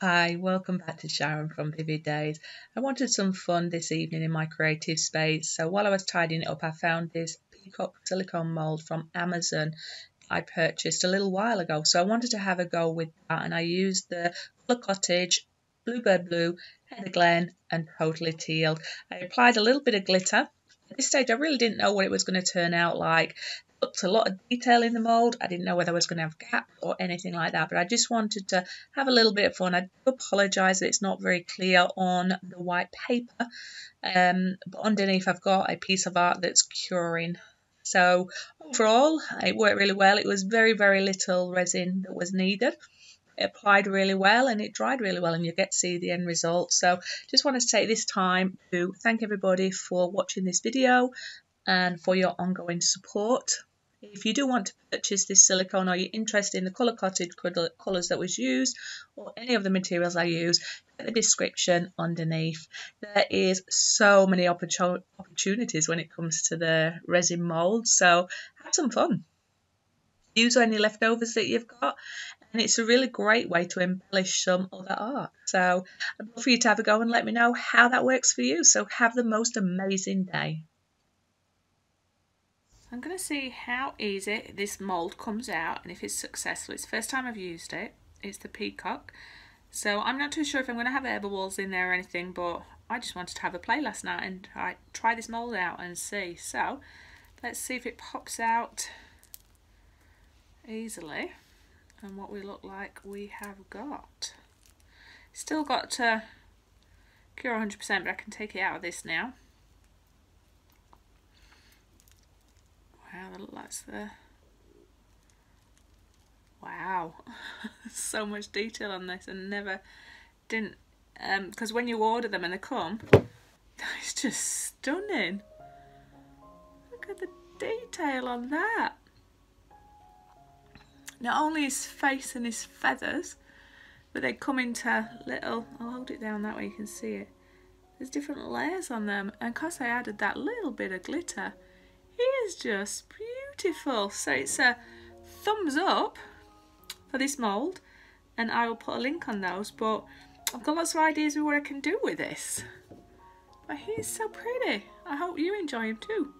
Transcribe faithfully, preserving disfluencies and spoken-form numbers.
Hi, welcome back to Sharon from Vivid Days. I wanted some fun this evening in my creative space, so while I was tidying it up I found this Peacock Silicone Mold from Amazon I purchased a little while ago, so I wanted to have a go with that, and I used the Colour Cottage, Bluebird Blue, Heather Glen and Totally Teal. I applied a little bit of glitter. At this stage I really didn't know what it was going to turn out like. Looked a lot of detail in the mold. I didn't know whether I was going to have gaps or anything like that, but I just wanted to have a little bit of fun. I do apologise that it's not very clear on the white paper, um, but underneath I've got a piece of art that's curing. So overall it worked really well. It was very very little resin that was needed. It applied really well and it dried really well, and you get to see the end result. So just wanted to take this time to thank everybody for watching this video and for your ongoing support. If you do want to purchase this silicone, or you're interested in the Colour Cottage colours that was used or any of the materials I use, in the description underneath. There is so many opportunities when it comes to the resin mould, so have some fun. Use any leftovers that you've got, and it's a really great way to embellish some other art. So I'd love for you to have a go and let me know how that works for you. So have the most amazing day. I'm going to see how easy this mould comes out and if it's successful. It's the first time I've used it. It's the Peacock. So I'm not too sure if I'm going to have airballs in there or anything, but I just wanted to have a play last night and try, try this mould out and see. So let's see if it pops out easily and what we look like we have got. Still got to cure one hundred percent, but I can take it out of this now. Wow, that's the wow. So much detail on this, and never didn't um because when you order them and they come, that's just stunning. Look at the detail on that. Not only his face and his feathers, but they come into little, I'll hold it down that way you can see it. There's different layers on them, and because I added that little bit of glitter, he is just beautiful. So it's a thumbs up for this mould, and I will put a link on those, but I've got lots of ideas of what I can do with this. But he's so pretty. I hope you enjoy him too.